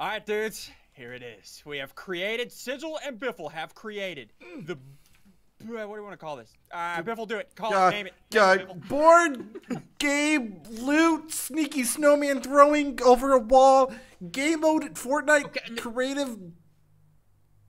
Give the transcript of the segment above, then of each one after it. All right, dudes, here it is. We have created, Sigil and Biffle have created the, what do you want to call this? Biffle, do it. Call it, name it. Board game, loot, sneaky snowman throwing over a wall, game mode, Fortnite, okay. Creative,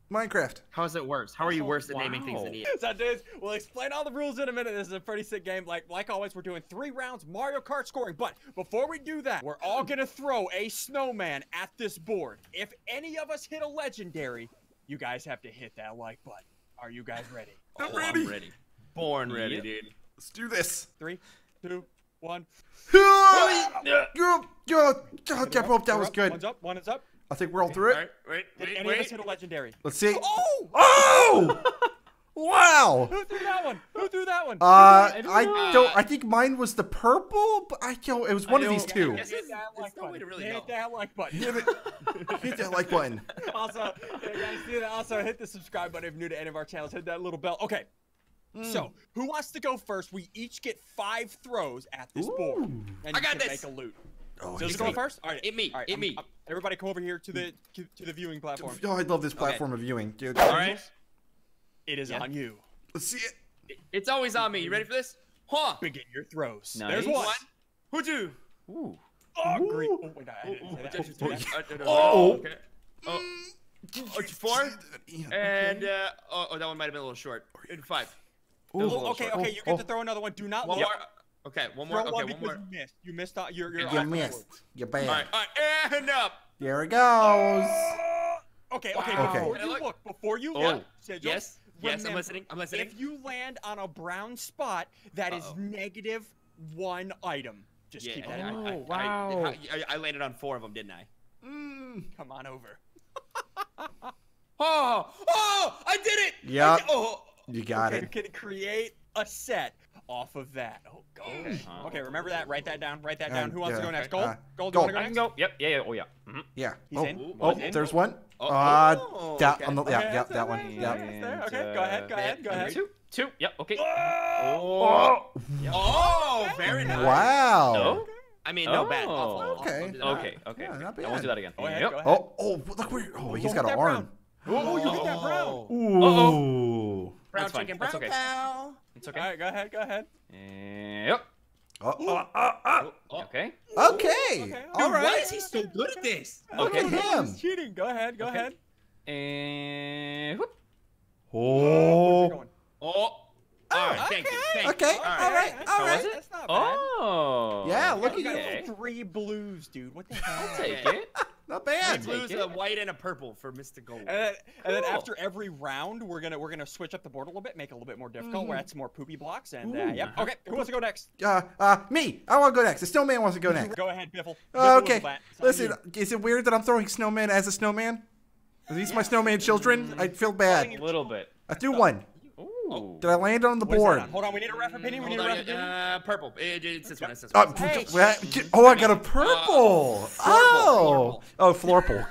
Minecraft. How is it worse? How are you worse at naming things than you? So, dudes, we'll explain all the rules in a minute. This is a pretty sick game. Like always, we're doing 3 rounds Mario Kart scoring. But before we do that, we're all gonna throw a snowman at this board. If any of us hit a legendary, you guys have to hit that like button. Are you guys ready? I'm ready. I'm ready. Born ready, dude. Let's do this. 3, 2, 1. That was good. One's up. One is up. I think we're all through it. All right, wait. Did any of us hit a legendary? Let's see. Oh! Oh! Wow! Who threw that one? Who threw that one? I think mine was the purple, but it was one of these two. Hit that like button. Hit that like button. Hit that like button. Also, guys, also hit the subscribe button if you're new to any of our channels. Hit that little bell. Okay. So, who wants to go first? We each get 5 throws at this board. And you can make a loot. Oh, so going first? All right, hit me. Everybody, come over here to the viewing platform. Oh, I love this platform of viewing, dude. All right, it is on you. Let's see it. It's always on me. You ready for this? Huh? Begin your throws. Nice. There's one. Who do? Ooh. Oh, green. Oh, wait, I didn't say that. Oh. Okay. Oh. Oh, 4. And that one might have been a little short. And 5. Okay. You get to throw another one. Do not. Okay, one more. One more. You missed. You bad. All right, and up. There it goes. Okay. Before you look, Sigil, yes, I'm listening. If you land on a brown spot, that is -1 item. Just keep that. Wow. I landed on 4 of them, didn't I? Come on over. Oh! I did it. Yeah. You got it. You can create a set off of that. Oh, gosh. Okay, remember that. Write that down. Who wants to go next? Gold? Gold. I can go. Yep. Yeah. Oh, yeah. Yeah. There's one. That one. Yeah. Okay, go ahead. 2. Yep. Okay. Oh, very nice. Wow. No? I mean, no bad. Okay. I won't do that again. Oh, look where. Oh, he's got an arm. Oh, you hit that brown. Ooh. Brown chicken, brown cow. It's okay. All right, go ahead. Yep. Okay. All right. Why is he so good at this? Okay. Look at him. He's cheating. Go ahead. And whoop. All right. Thank you. Okay. All right. That's not bad. Oh. Yeah. Look at you. 3 blues, dude. What the hell? I'll take it. Not bad. Blues, a white and a purple for Mr. Gold. And then after every round, we're gonna switch up the board a little bit, make it a little bit more difficult. We're at some more poopy blocks, and yep. Okay, who wants to go next? Me. I want to go next. The snowman wants to go next. Go ahead, Biffle. Okay. Listen, is it weird that I'm throwing snowman as a snowman? Are these my snowman children? I feel bad. A little bit. I threw 1. Ooh. Did I land on the board? Hold on, we need a ref opinion. Purple. It's this one. I got a purple. Florple.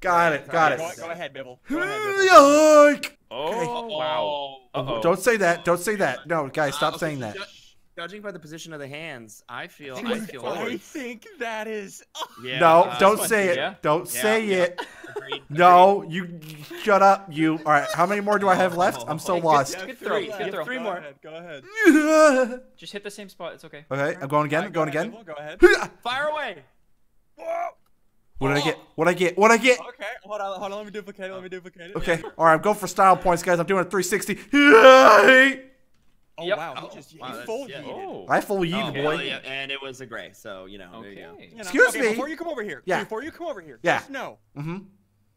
Got it. Go ahead, Biffle. Yike. Wow. Don't say that. No, guys, stop saying that. Judging by the position of the hands, I feel. I think that is. Yeah, no, don't say it. Yeah. Don't say it. Agreed. No, you shut up. You. All right. How many more do I have left? I'm so lost. Good throw. 3 more. Go ahead. Just hit the same spot. It's okay. Okay. I'm going again. Go ahead. Fire away. Whoa. What did I get? Okay, hold on. Let me duplicate it. Okay. All right. I'm going for style points, guys. I'm doing a 360. Oh wow, he just full yeeted. I full yeeted, boy. Yeah. And it was a gray, so, you know. Okay. There you go. Excuse me. Before you come over here, just know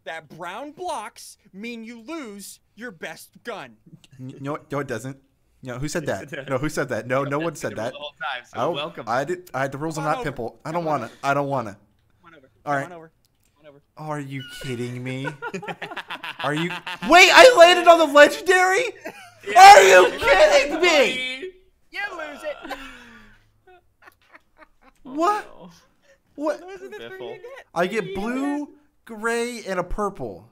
that brown blocks mean you lose your best gun. No, it doesn't. No, who said that? No, no one said that. I had the rules on that pimple. I don't want to. All right. Are you kidding me? Wait, I landed on the legendary? Yeah. Are you kidding me? You lose it. What? Oh, no. What? I get blue, gray, and a purple.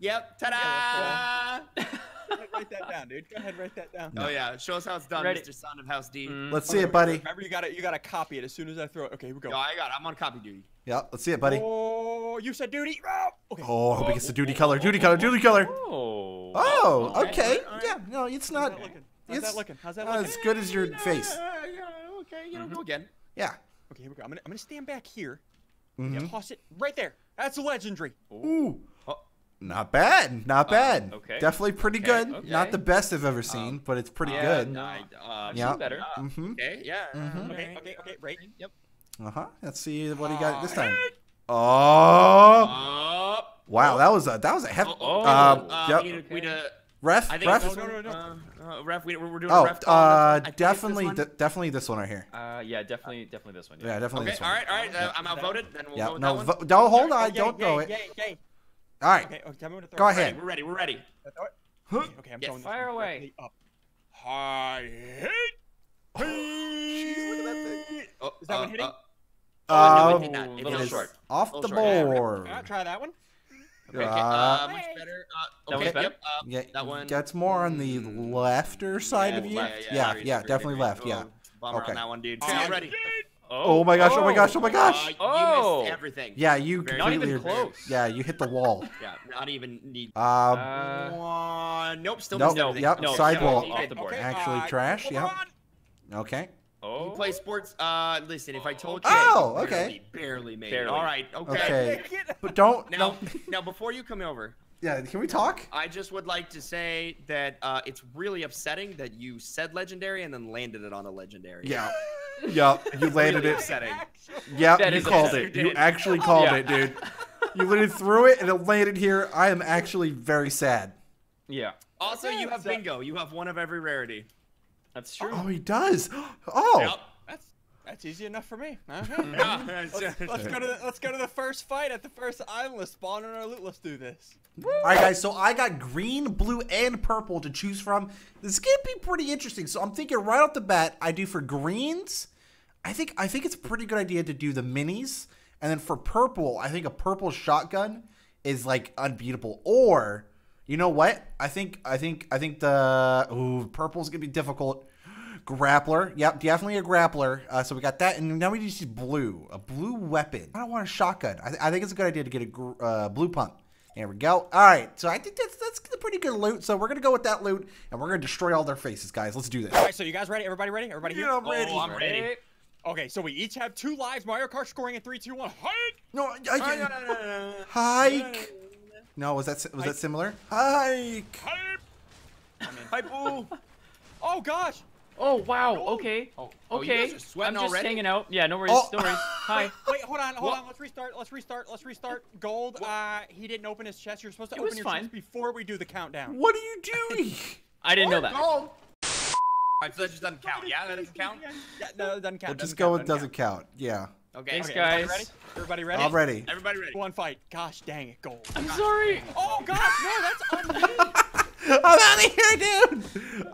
Yep. Ta-da! Go ahead, write that down, dude. Go ahead, write that down. Oh yeah, show us how it's done, Mr. Son of House D. Let's see it, buddy. Remember, you gotta copy it as soon as I throw it. Okay, here we go. No, I got it. I'm on copy duty. Yeah, let's see it, buddy. Oh, you said duty. Oh, okay. Oh, I hope he gets the duty color. Duty color. Duty color. Oh. Oh, okay. Yeah. No, it's not. How's that looking? How's that looking? Not as good as your face. Okay, you know, go again. Yeah. Okay, here we go. I'm gonna stand back here. Yeah, toss it right there. That's legendary. Ooh. Not bad, not bad. Okay. Definitely pretty good. Okay. Not the best I've ever seen, but it's pretty good. Yeah. Better. Okay. Yeah. Okay. Okay. Okay. Right. Yep. Let's see what he got this time. Oh. Wow. That was a hefty. Yep. Ref. Ref. No. Ref. We're doing. Oh. Ref definitely this one right here. Yeah. Definitely this one. Yeah. Definitely this one. Okay. All right. All right. I'm outvoted. Then we'll go with that one. No. Hold on. Don't throw it. All right. Okay, tell me when to throw. Go ahead. We're ready. We're ready. Okay, I'm throwing this. Fire away. Up. High hit. Oh, jeez, look at that thing. Is that one hitting? No, it did not. It is short. Off the board. Try that one. Okay. Much better. Okay. That one's better. That one. That's more on the lefter side of you. Yeah, definitely left. Yeah. Bummer on that one, dude. Okay, I'm ready. Oh my gosh, oh my gosh, oh my gosh. You missed everything. Yeah, you completely not even close. Yeah, you hit the wall. Yeah, not even need nope, still missed everything. Yep, no, sidewall off the board. Okay, actually trash, yep. Okay. Oh. You play sports, listen, if I told you, barely made it. All right, okay. But don't now before you come over. Yeah, can we talk? I just would like to say that it's really upsetting that you said legendary and then landed it on a legendary. Yeah. Yep, you landed it. Yep, you called it. You actually called it, dude. You literally threw it and it landed here. I am actually very sad. Yeah. Also, you have bingo. You have one of every rarity. That's true. Oh, he does. Oh. Yep. That's easy enough for me. Let's go to the first fight at the first island spawn on our loot. Let's do this. All right, guys. So I got green, blue, and purple to choose from. This could be pretty interesting. So I'm thinking right off the bat, I do for greens. I think it's a pretty good idea to do the minis, and then for purple, I think a purple shotgun is like unbeatable. Or you know what? I think the purple's gonna be difficult. Grappler. Yep, definitely a grappler. So we got that. And now we just use blue. A blue weapon. I don't want a shotgun. I think it's a good idea to get a blue pump. There we go. All right. So I think that's a pretty good loot. So we're going to go with that loot, and we're going to destroy all their faces, guys. Let's do this. All right. So you guys ready? Everybody ready? Everybody here? Yeah, I'm ready. I'm ready. Okay. So we each have 2 lives. Mario Kart scoring in 3, 2, 1. Hike! No, I hike. No, was that similar? Hike. Hike. Boo. Oh, gosh. Oh wow! Okay. Oh, okay. You guys are I'm just already? Hanging out. Yeah, no worries. Oh. No worries. Hi. Wait, hold on. Let's restart. Let's restart. Gold. He didn't open his chest. You're supposed to open your chest before we do the countdown. What are you doing? I didn't know that. Gold. All right, so that just doesn't count. Yeah, that doesn't count. Yeah, no, it doesn't count. We'll just go with doesn't count. Yeah. Okay. Thanks, guys. Everybody ready? I'm ready. Everybody ready? One fight. Gosh dang it, Gold. I'm sorry. Oh gosh, no, that's unreal. I'm out of here, dude!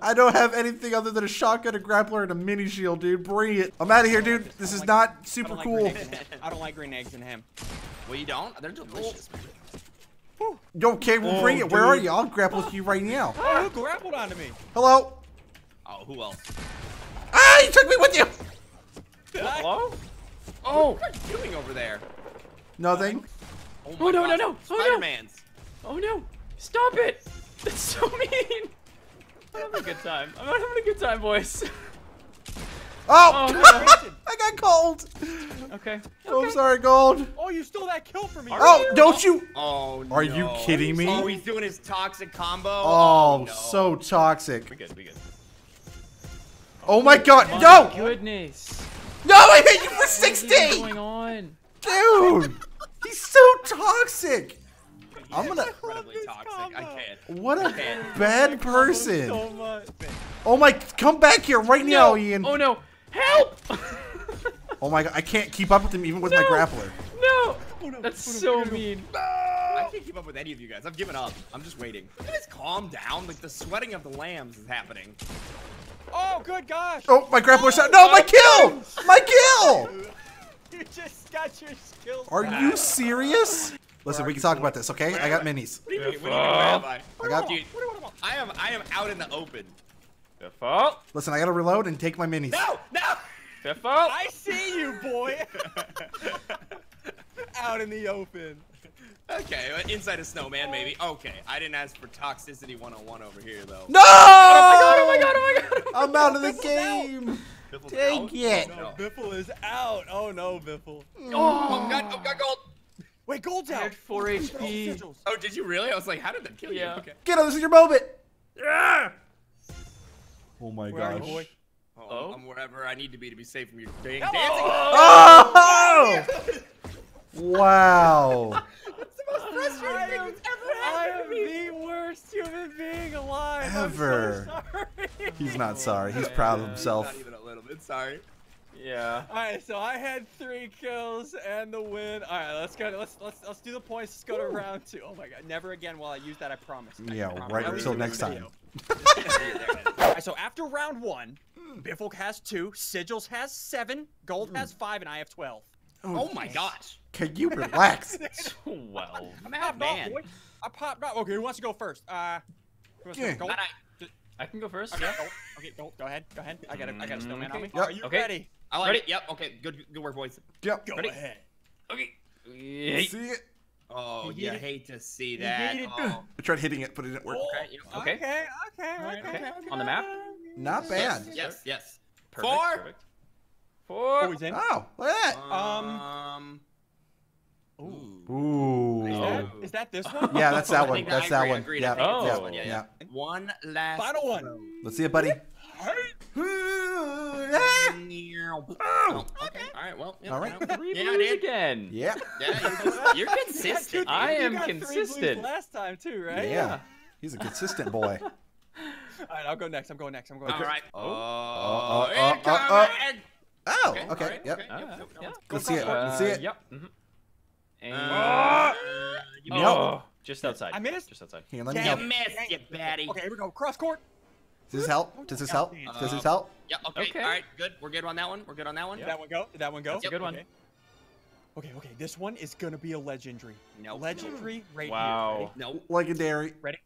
I don't have anything other than a shotgun, a grappler, and a mini shield, dude. Bring it. I'm out of here, dude. This is not super cool. I don't like green eggs and ham. Well, you don't? They're delicious. Okay, we'll bring it. Where are you? I'll grapple with you right now. Oh, who grappled onto me? Hello? Oh, who else? Ah, you took me with you! Hello? Oh. What are you doing over there? Nothing. Oh, no, no, no. Spider-Man's. Oh, no. Stop it. That's so mean. I'm having a good time. I'm not having a good time, boys. Oh, I got gold. Okay. Oh, I'm sorry, gold. Oh, you stole that kill from me. Oh, don't you? Oh, no. Are you kidding me? Oh, he's doing his toxic combo. Oh, so toxic. We good. We good. Oh my God! No. Goodness. No, I hit you for 60. What's going on, dude? He's so toxic. I'm gonna. Incredibly toxic. I can't. What a bad person. So much. Oh my! Come back here right now, Ian. Oh no! Help! Oh my God! I can't keep up with him even with my grappler. No! Oh, no. That's so mean. No. I can't keep up with any of you guys. I've given up. I'm just waiting. Can you guys calm down? Like the sweating of the lambs is happening. Oh good gosh! Oh my grappler shot! No, my kill! My kill! You just got your skills. Are you serious? Listen, we can talk about this, okay? I got minis. What do you mean? What do you mean? I got. Dude, I am out in the open. Biffle. Listen, I gotta reload and take my minis. No, no. Biffle. I see you, boy. Out in the open. Okay, inside a snowman, maybe. Okay, I didn't ask for toxicity 101 over here, though. No! Oh my god! Oh my god! Oh my god! Oh my god. I'm out of the game. Take it. No, Biffle is out. Oh no, Biffle. Oh, I've got gold. Wait, gold's out. 4 HP. Oh, did you really? I was like, how did that kill you? Yeah. Okay. Get him, this is your moment. Yeah. Oh my gosh. Boy? Oh, oh. I'm wherever I need to be safe from your dang dancing. Oh! Wow. That's the most frustrating thing that's ever happened to me. I am the worst human being alive. Ever. I'm so sorry. He's not sorry. He's proud of himself. He's not even a little bit sorry. Yeah. All right, so I had 3 kills and the win. All right, let's go. Let's do the points. Let's go to round 2. Oh my god, never again will I use that. I promise. Yeah, right until next time. All right, so after round 1, Biffle has 2, Sigils has 7, Gold has 5, and I have 12. Oh my gosh. Can you relax? 12. I'm out, man. Boy. I popped off. Okay, who wants to go first? Gold? I can go first. Okay, yeah. Okay, go ahead. Go ahead. I got a snowman on me. Yep. Are you ready? I like it. Yep. Okay. Good work, boys. Yep. Go ahead. Okay. Yay. See it. Oh, you hate to see that. Oh. I tried hitting it, but it didn't work. Oh. Okay. Okay. Okay. Right, okay. On the map. Not bad. Yes. Yes. Perfect. 4. Oh, he's in. Oh, look at that. Ooh. Ooh. Is that this one? Yeah, that's that one. That's that one. Yeah. Oh. Yeah. One last. Final one. Let's see it, buddy. Oh, okay. All right. Well. Yeah, all right. Three blues again. Yeah. Yeah. You're consistent. I am consistent. 3 blues last time too, right? Yeah. He's a consistent boy. All right. I'll go next. I'm going. All right. Oh. Okay. Right, yep. Okay, yep. Yeah. Let's see it. Yep. Mm-hmm. And no. Just outside. I missed. Just outside. Here, let me help. You missed, you baddie. Okay, here we go. Cross court. Does this help? Does this help? Yeah. Okay. All right. Good. We're good on that one. Yeah. Did that one go? That's a good one. Okay. Okay. This one is gonna be a legendary. No. Legendary right here. Wow. No. Legendary. Ready?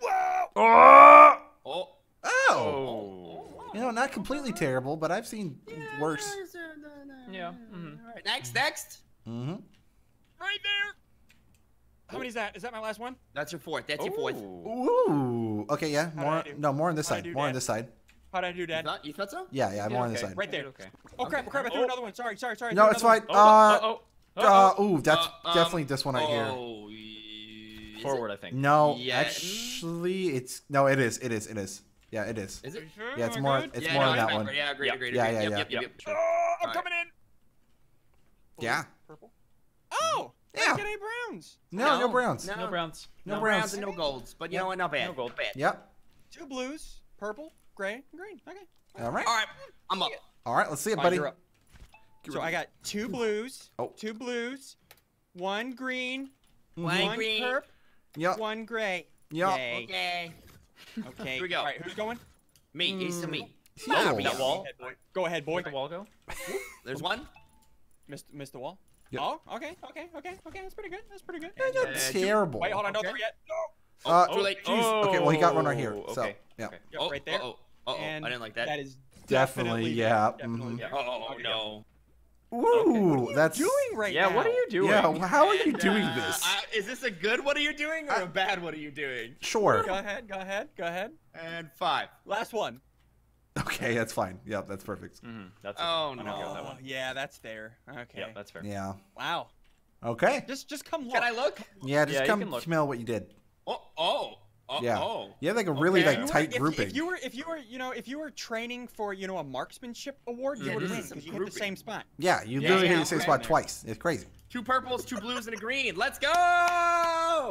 Whoa. Oh. Oh. Oh. You know, not completely terrible, but I've seen worse. Yeah. All right. Next. Mm-hmm. Right there. How many is that? Is that my last one? That's your 4th. That's your 4th. Ooh. Okay, yeah. More on this side. More on this side. How'd I do, Dad? You thought so? Yeah, more on this side. Right there. Okay. Oh, crap. I threw another one. Sorry. No, it's fine. Ooh, that's definitely this one right here. Forward, I think. No, actually, it's... No, it is. Yeah, it is. Is it? Yeah, it's more on that one. Yeah, great. Yep. Oh, I'm coming in. Yeah. Purple. Oh, yeah. Get any browns? No browns. No browns. No browns and no golds. But you know what? Not bad. No gold. Bad. Yep. 2 blues, purple, gray, and green. Okay. All right. I'm up. All right. Let's see it, buddy. So I got 2 blues. Oh. 2 blues, 1 green, 1 purp, 1 gray. Yep. Okay. Okay. Here we go. All right. Who's going? Me. It's to me. Oh, that wall. Go ahead, boy. Let the wall go. There's 1. Missed the wall. Yep. Oh, okay. That's pretty good. That's terrible. Wait, hold on, no, 3 yet. No. Too late. Okay, well, he got one right here. So, yeah. Oh, right there. I didn't like that. That is definitely yeah. Definitely, yeah. Oh no. Ooh, that's. What are you doing right now? Yeah, what are you doing? Yeah, how are you doing this? Is this a good what are you doing or a bad what are you doing? Sure. Go ahead. And 5. Last one. Okay, that's fine. Yep, that's perfect. Mm-hmm. That's no. That one. Yeah, that's there. Okay. Yep, that's fair. Yeah. Wow. Okay. Just come look. Can I look? Yeah, come smell what you did. You have like a really like tight grouping. If you were training for a marksmanship award, you would win because you hit the same spot. Yeah, you literally hit the same spot twice. It's crazy. 2 purples, 2 blues, and a green. Let's go!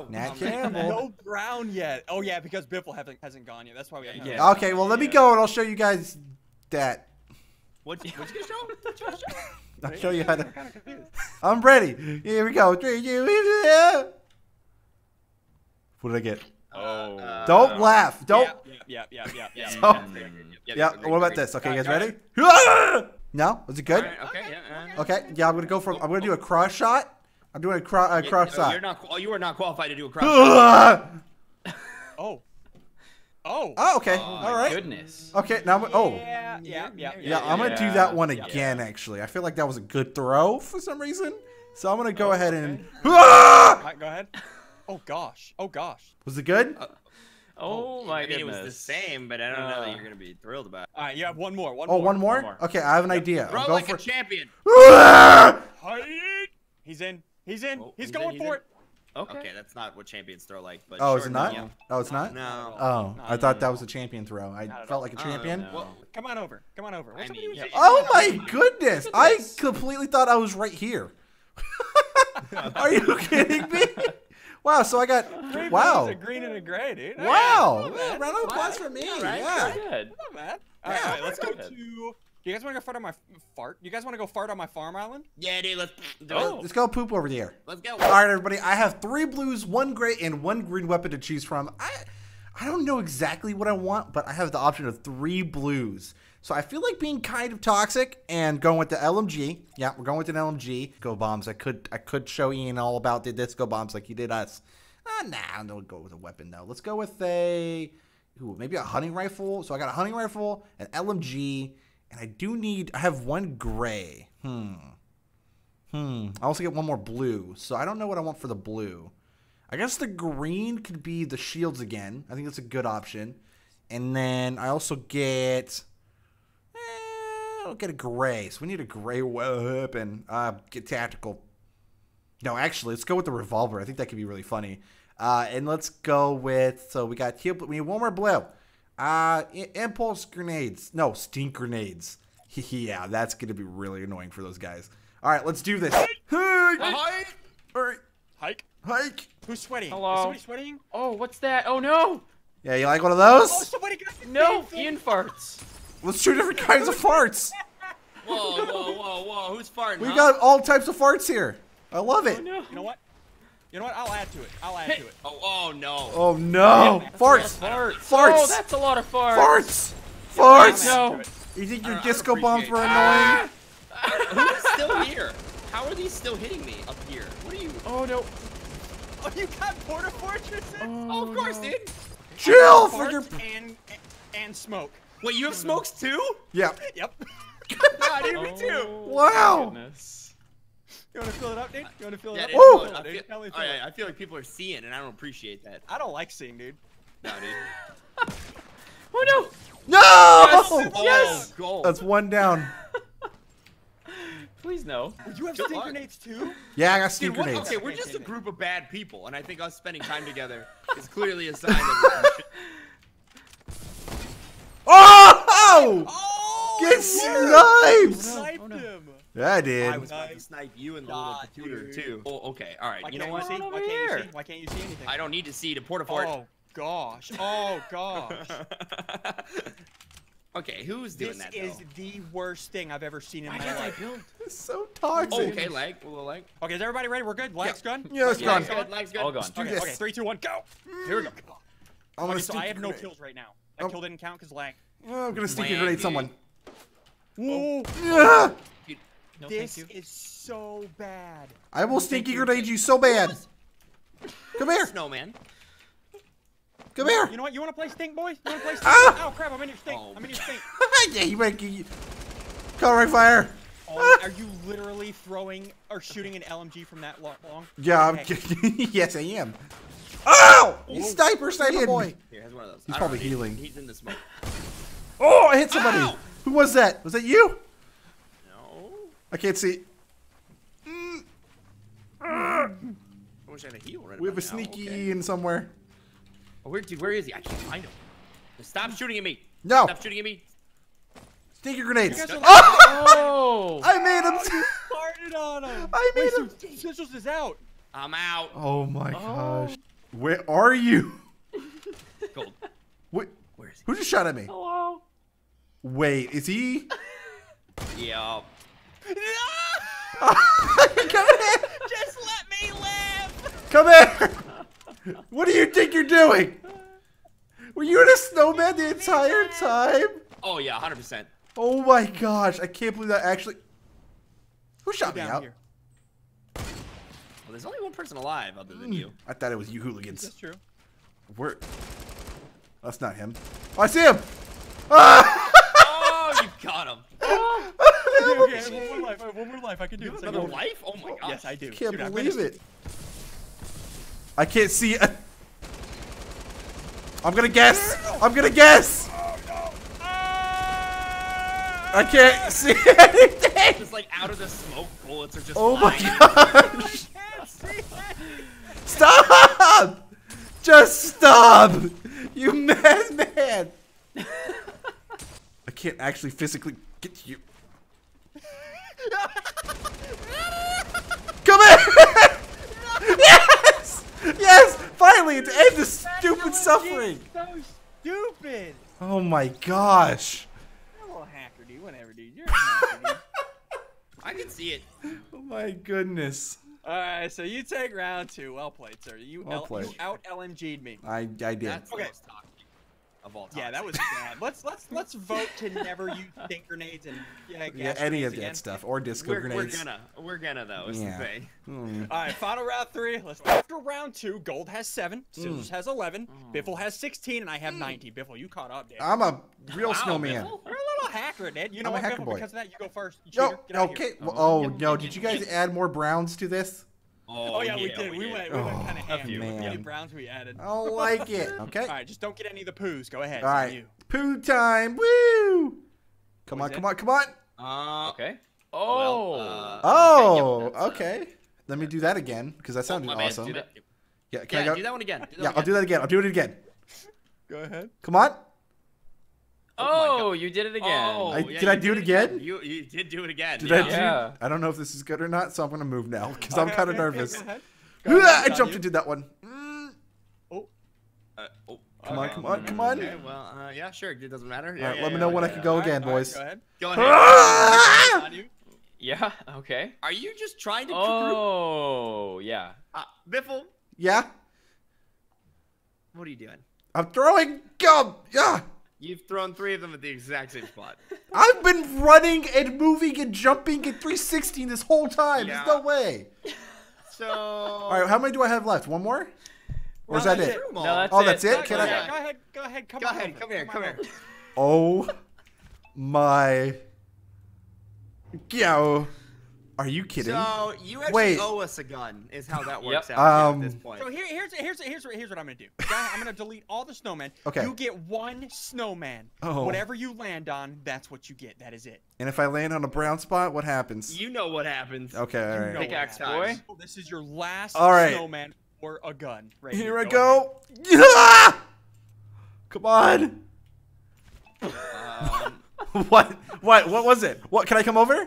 Nat Campbell. No brown yet. Oh, yeah, because Biffle hasn't gone yet. That's why we haven't. Yeah. Okay, well, let me go, and I'll show you guys that. What you going to show? I'll show you how to. I'm ready. Here we go. 3, 2, 1. What did I get? Don't laugh. Don't. Yeah. What about this? Okay, you guys ready? No? Was it good? Right, okay, I'm gonna do a cross shot. I'm doing a cross shot. You are not qualified to do a cross shot. Oh. Oh. Oh, okay. All right. Goodness. Okay, now I'm, yeah, I'm going to do that one again, actually. I feel like that was a good throw for some reason. So I'm going to go ahead and... Right, go ahead. Oh, gosh. Oh, gosh. Was it good? Oh, my goodness. I mean, it was the same, but I don't know that you're going to be thrilled about it. All right, you have one more. One more? Okay, I have an idea. Throw like a champion. He's in. He's in. Oh, he's going for it. Okay. Okay, that's not what champions throw like. But oh, is it not? Yeah. Oh, it's not? No. Oh, I thought that was a champion throw. I felt like a champion. Well, come on over. Come on over. I mean, oh, my goodness. I completely thought I was right here. Are you kidding me? Wow, so I got wow. A green and a gray, dude. Wow. Yeah, round of applause for me. Right? Yeah. Good. Not bad. All right, let's go to... Do you guys want to go fart on my fart? You guys want to go fart on my farm island? Yeah, dude. Let's do it. Let's go poop over the air. Let's go. All right, everybody. I have 3 blues, 1 gray, and 1 green weapon to choose from. I don't know exactly what I want, but I have the option of 3 blues. So I feel like being kind of toxic and going with the LMG. Yeah, we're going with an LMG. Go bombs. I could show Ian all about the disco bombs like he did us. Nah, I don't go with a weapon though. Let's go with a maybe a hunting rifle. So I got a hunting rifle, an LMG. And I do need, I have 1 gray. I also get 1 more blue. So I don't know what I want for the blue. I guess the green could be the shields again. I think that's a good option. And then I also get, I'll get a gray. So we need a gray weapon. Get tactical. No, actually, let's go with the revolver. I think that could be really funny. And let's go with, so we got, we need 1 more blue. Impulse grenades. No, stink grenades. Yeah, that's gonna be really annoying for those guys. All right, let's do this. Hike. Who's sweating? Hello. Is somebody sweating? Oh, what's that? Oh no. Yeah, you like one of those? Oh, somebody got the Ian farts. Let's two different kinds of farts. Whoa! Who's farting? We got all types of farts here. I love it. Oh, no. You know what? You know what? I'll add to it. Oh, no. Oh, no. Farts. Farts. Oh, that's a lot of farts. Farts. No. You think your disco bombs were annoying? Who's still here? How are these still hitting me up here? What are you? Oh, no. Oh, you got border fortresses? Oh, of course, dude. Chill for your... And smoke. Wait, you have smokes, too? Yeah. Yep. No, I do, me too. Wow. Goodness. You want to fill it up, dude? You want to fill it up? Woo! I feel like people are seeing, and I don't appreciate that. I don't like seeing, dude. No, dude. Oh, no! No! Yes! Yes! Oh, that's 1 down. Please, no. You have stink grenades, too? Yeah, I got stink grenades. Okay, we're just a group of bad people, and I think us spending time together is clearly a sign of... Oh! Get sniped! Oh, no. Yeah, I did. I was about to snipe you and the little computer, too. Oh, okay. All right. Why Why can't you see anything? I don't need to see to port a fort. Oh, gosh. Oh, gosh. Okay, who's doing that, though? This is the worst thing I've ever seen in my life. It's so toxic. Oh, okay, lag. A little lag. Okay, is everybody ready? We're good? Lag's gone? Yeah, it's gone. Lag's gone. All gone. Okay, 3, 2, 1, go. Here we go. Okay, so I have no kills right now. That kill didn't count because lag. I'm going to sneak a grenade someone. Whoa. Yeah. No, this is so bad. I will stinky grenade you so bad. Come here. Snowman. Come here. You know what? You want to play stink, boys? You want to play stink? Oh, crap. I'm in your stink. I'm in your stink. Yeah, you might get... Covering fire. Oh, are you literally throwing or shooting an LMG from that long? Yeah, yes, I am. Oh! You sniper boy. Here, here's one of those. He's probably healing. He's in the smoke. Oh, I hit somebody. Ow! Who was that? Was that you? I can't see. I wish I had a heal right now. We have a sneaky in somewhere. Oh, where is he? I can't find him. Stop shooting at me. No. Stop shooting at me. Sneaky grenades. Oh! I made him. You farted on him. I made him. Essentials is out. I'm out. Oh my gosh. Where are you? Gold. What? Where is he? Who just shot at me? Hello. Wait, is he? Yeah. No! Come here! Just let me live! Come here! What do you think you're doing? Were you in a snowman the entire time? Oh yeah, 100%. Oh my gosh, I can't believe that actually... Who shot me out? Here. Well, there's only one person alive other than you. I thought it was you hooligans. That's true. We're... That's not him. Oh, I see him! Ah! Oh, you got him. Oh, okay, okay, one more life. One more life. I can do this. Another life? Oh my gosh. Yes, I do. Can't Dude, believe it. I can't see. I'm gonna guess. I'm gonna guess. Oh, no. I can't see anything. Just like out of the smoke, bullets are just. Oh my gosh. I can't see anything. Stop! Just stop! You madman! I can't actually physically get to you. Come here! Yes! Yes! Finally, to end this stupid suffering! So stupid! Oh my gosh! You're a little hacker, dude. Whatever, dude. You're a hacker, dude. I can see it. Oh my goodness. Alright, so you take round two. Well played, sir. You out LMG'd me. I did. That's okay. Of all time. Yeah, that was bad. Let's vote to never use stink grenades and any of that stuff or disco grenades. We're gonna though. It's the thing. Mm. All right, final round three. Let's after round two. Gold has 7, Scissors has 11, Biffle has 16, and I have 19. Biffle, you caught up, Dad. I'm a real snowman. Biffle? You're a little hacker, Dad. You know what, Biffle? Boy. Because of that, you go first. You okay. Well, no. Did you guys add more browns to this? Oh, yeah, we did. We went kind of ham. Man. Browns we added. I don't like it. Okay. All right, just don't get any of the poos. Go ahead. All right. You. Poo time. Woo! Come on, come on, come on. Okay. Oh. Well, okay. Let me do that again because that sounded awesome. Man, do that. Yeah, can I go? Do that one again. I'll do that again. I'll do it again. Go ahead. Come on. Oh, you did it again. Oh, did I do it again? You did do it again. I don't know if this is good or not, so I'm going to move now because I'm kind of nervous. I jumped and did that one. Come on. Okay, well, yeah, sure. It doesn't matter. Yeah, all right, let me know when I can go again, boys. Go ahead. Go ahead. Yeah, okay. Are you just trying to... Oh, yeah. Biffle? Yeah? What are you doing? I'm throwing gum. Yeah. You've thrown 3 of them at the exact same spot. I've been running and moving and jumping at 360 this whole time. Yeah. There's no way. So. All right, how many do I have left? One more? Or is that it? No, that's it. Oh, that's it? Can I? Go ahead. Come here. Oh my. Yo. Are you kidding? So you actually owe us a gun, is how that works out at this point. So here's what I'm gonna do. I'm gonna delete all the snowmen. Okay. You get one snowman. Oh. Whatever you land on, that's what you get. That is it. And if I land on a brown spot, what happens? You know what happens. Okay. All right. Pickaxe boy. This is your last snowman or a gun. Right here I go. Yeah! Come on. What was it? What? Can I come over?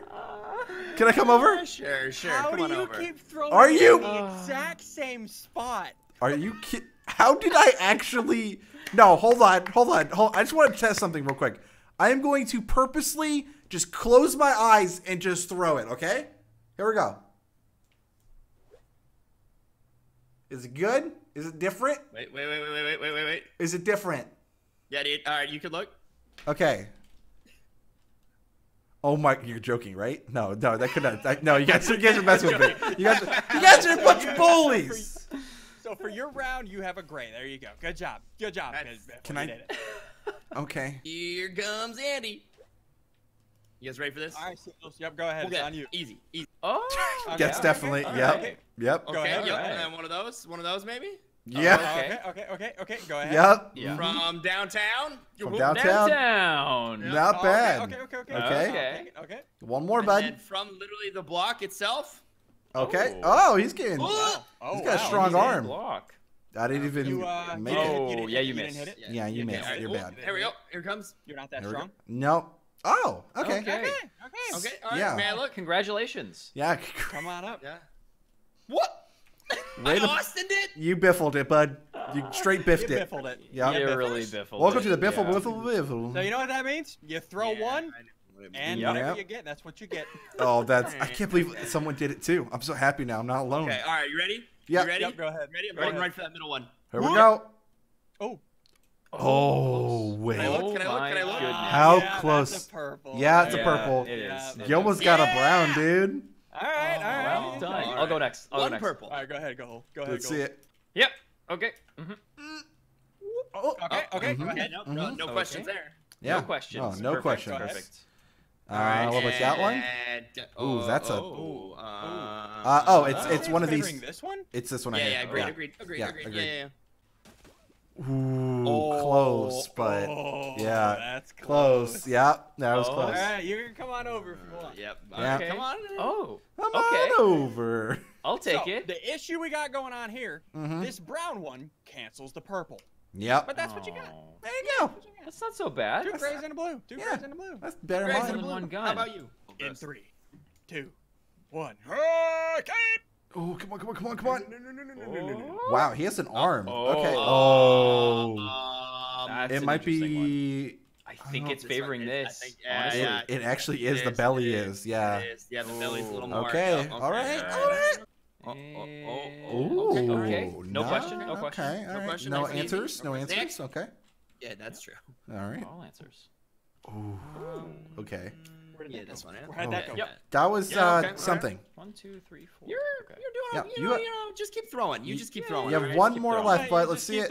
Can I come over? Sure. How come on over. How do you keep throwing in the exact same spot? Are you kidding? How did I actually... No, hold on. I just want to test something real quick. I am going to purposely just close my eyes and just throw it, okay? Here we go. Is it good? Is it different? Wait. Is it different? Yeah, dude. All right, you can look. Okay. Oh my! You're joking, right? No, that could not. No, you guys are messing with me. You guys are a bunch of bullies. So for your round, you have a gray. There you go. Good job. Can I? Did it. Okay. Here comes Andy. You guys ready for this? All right. Yep. Go ahead. It's on you. Easy. Oh. Okay, that's definitely. Okay. Yep. Okay. Yep. Go ahead. Yep. Right. And then one of those maybe. Yeah. Oh, okay. Go ahead. Yep. Yeah. From downtown. From downtown. Yep. Not bad. Okay. One more, bud. And from literally the block itself. Okay. Oh, he's getting. Oh, he's got a strong arm. Block. I didn't even make it. Oh, yeah, you missed. Yeah, you missed. You're bad. Here we go. Here it comes. You're not that strong. Nope. Oh. Okay. All right. Man, look. Congratulations. Yeah. Come on up. Yeah. What? I Austin it? You biffled it, bud. You straight biffed it. You biffled it. Yeah, you really biffled. Welcome to the biffle, biffle. So you know what that means? You throw one, and whatever you get, that's what you get. Oh, that's! I can't believe someone did it too. I'm so happy now. I'm not alone. Okay, all right, you ready? Yeah. You ready? Yep, go ahead. Ready? I'm going right for that middle one. Here we go. Oh wait! Can I look? How close? That's a purple. Yeah, it's a purple. It is. You almost got a brown, dude. All right. Well done. I'll go next. One purple. All right, go ahead. Go ahead. Let's see it. Yep. Okay. Mm-hmm. Oh, okay, okay. Go ahead. No, no questions there. Yeah. No questions. No questions. Perfect. All right. What was that one? Ooh, that's a. Oh, it's one of these. This one? It's this one. Yeah, yeah. Agreed. Agreed. Agreed. Agreed. Yeah. Ooh, close, but yeah, that's close. Yeah, that was close. All right, you come on over if you want. Yep. Okay. Come on. Oh. Come on over. I'll take it. The issue we got going on here, this brown one cancels the purple. Yep. But that's what you got. There you go. That's not so bad. Two grays and a blue. Two grays and a blue. That's better than one gun. How about you? In 3, 2, 1. Okay. Oh, come on, come on, come on, come on. No. Wow, he has an arm. Okay. Oh. It might be... I think it's favoring this. It actually is. The belly is. Yeah. Yeah, the belly's a little more. Okay. All right. All right. Okay. No question. No question. Okay. No question. No answers. No answers. Okay. Yeah, that's true. All right. All answers. Oh. Okay. Yeah, this one. How'd that go? Yep. That was something. 1, 2, 3, 4. You're doing. You know. Just keep throwing. You just keep throwing. You have one more left, but let's see it.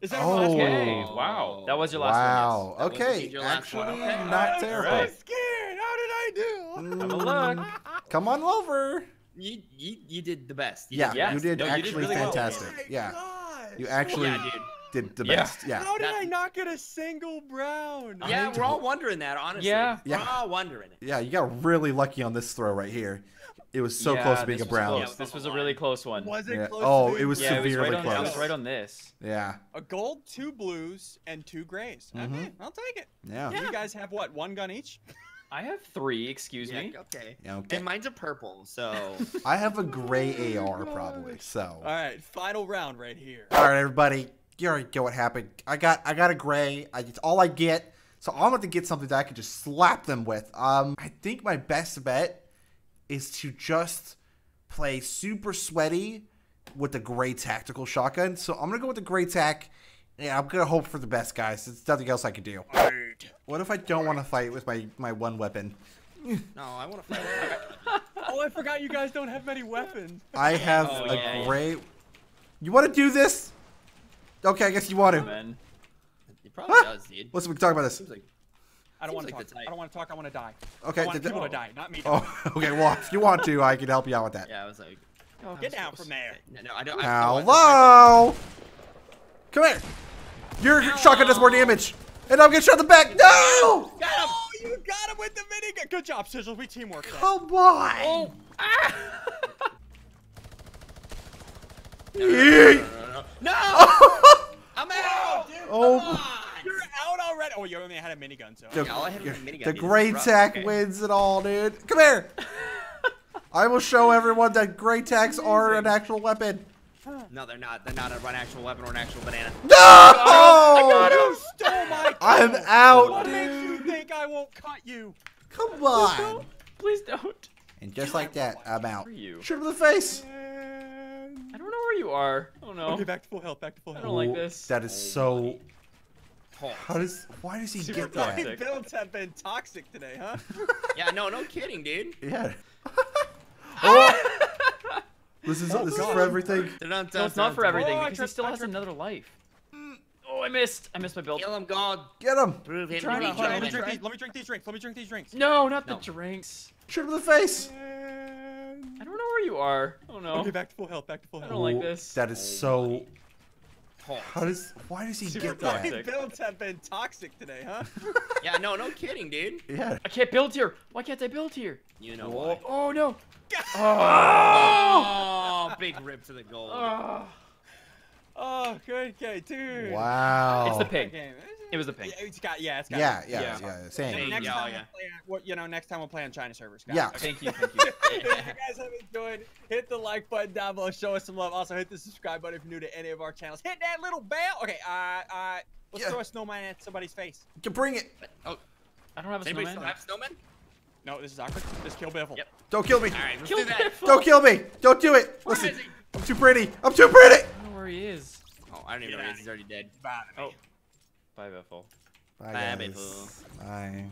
Is that your last one? Okay. Wow. That was your last one. Wow. Okay. Actually, not terrible. I'm scared. How did I do? Have a look. Come on over. You did the best. Yeah, you did actually fantastic. Yeah. You actually did the best. Yeah. How did I not get a single brown? Yeah, we're all wondering that, honestly. Yeah. We're all wondering it. Yeah, you got really lucky on this throw right here. It was so close to being a brown. This was a really close one. Was it close? Oh, it was severely close. I was right on this. Yeah. A gold, 2 blues, and 2 grays. Okay, I'll take it. Yeah. You guys have what? 1 gun each? I have 3. Excuse me. Okay. And mine's a purple, so. I have a gray AR probably. So. All right, final round right here. All right, everybody. You already get what happened. I got a gray. It's all I get. So I'm going to get something that I can just slap them with. I think my best bet is to just play super sweaty with the gray tactical shotgun. So I'm gonna go with the gray tac. Yeah, I'm gonna hope for the best, guys. There's nothing else I can do. What if I don't want to fight with my one weapon? No, I want to fight with my weapon. Oh, I forgot you guys don't have many weapons. I have a gray. Yeah. You want to do this? Okay, I guess you want to. Man. It probably does, dude. Listen, we can talk about this. I don't want to talk. I don't want to talk. I want to die. Okay. I want people to die, not me. Oh, okay. Well, if you want to, I can help you out with that. Yeah, I was like, oh, get out from there. No, I don't. Hello. Come here. Your shotgun does more damage, and I'm gonna shot the back. No. Got him. Oh, you got him with the minigun. Good job, Sizzle. We teamwork. Come on. Oh. Ah. No. I'm out. Dude, oh. You're out already. Oh, you only had a minigun, so. The gray tac wins it all, dude. Come here. I will show everyone that gray tacs are an actual weapon. No, they're not. They're not an actual weapon or an actual banana. No! I got him. You stole my kill. I'm out, dude. What makes you think I won't cut you? Come on. Please don't. Please don't. And just like that, I'm out. Shoot him in the face. I don't know where you are. Oh, no. Okay, back to full health. Back to full health. I don't like this. That is so... Why does he get that? My builds have been toxic today, huh? Yeah, no kidding, dude. Yeah. Oh. this is for everything. No, it's not for everything because he still has another life. Oh, I missed my build. Kill him, God. Get him. Prove him. Let me drink these drinks. No, not the drinks. Shoot him in the face. I don't know where you are. Oh no. Okay, back to full health. Back to full health. I don't like this. That is so. Why does he get that? My builds have been toxic today, huh? Yeah, no kidding, dude. Yeah. I can't build here. Why can't I build here? You know what? Oh, no. Oh, big rip to the goal. Oh, good game, dude. Wow. It's the pig. It was the pig. Yeah. Same. Next time we'll play on China servers, guys. Yeah. Okay. Thank you. If you guys have enjoyed, hit the like button down below. Show us some love. Also, hit the subscribe button if you're new to any of our channels. Hit that little bell. Okay, let's throw a snowman at somebody's face. You can bring it. Oh, I don't have a snowman. Anybody still have snowman? No, this is awkward. Just kill Biffle. Yep. Don't kill me. All right, let's do that. Don't kill me. Don't do it. Where Listen, I'm too pretty. I'm too pretty. I don't know where he is. Oh, I don't even know where he is. He's already dead. Bye, Biffle. Bye, Biffle. Bye.